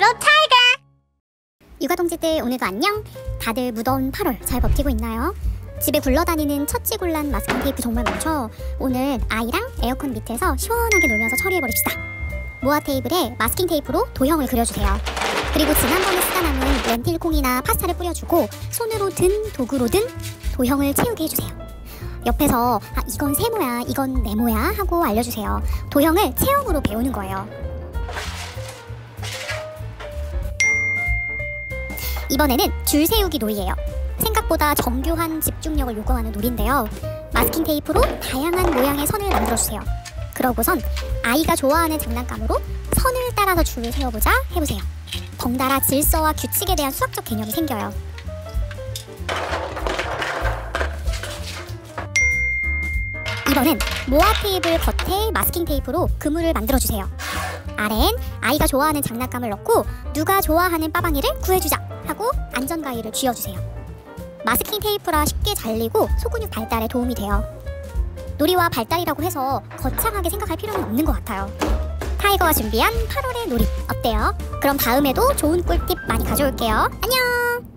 제로 타이거! 육아동지 들 오늘도 안녕! 다들 무더운 8월 잘 버티고 있나요? 집에 굴러다니는 처치곤란 마스킹 테이프 정말 많죠? 오늘 아이랑 에어컨 밑에서 시원하게 놀면서 처리해버립시다. 모아테이블에 마스킹 테이프로 도형을 그려주세요. 그리고 지난번에 쓰다 남은 렌틸콩이나 파스타를 뿌려주고 손으로 든 도구로든 도형을 채우게 해주세요. 옆에서 아, 이건 세모야, 이건 네모야 하고 알려주세요. 도형을 체험으로 배우는 거예요. 이번에는 줄 세우기 놀이예요. 생각보다 정교한 집중력을 요구하는 놀인데요. 마스킹 테이프로 다양한 모양의 선을 만들어주세요. 그러고선 아이가 좋아하는 장난감으로 선을 따라서 줄을 세워보자 해보세요. 덩달아 질서와 규칙에 대한 수학적 개념이 생겨요. 이번엔 모아테이블 겉에 마스킹 테이프로 그물을 만들어주세요. 아래엔 아이가 좋아하는 장난감을 넣고 누가 좋아하는 빠방이를 구해주자 하고 안전가위를 쥐어주세요. 마스킹 테이프라 쉽게 잘리고 소근육 발달에 도움이 돼요. 놀이와 발달이라고 해서 거창하게 생각할 필요는 없는 것 같아요. 타이거가 준비한 8월의 놀이 어때요? 그럼 다음에도 좋은 꿀팁 많이 가져올게요. 안녕!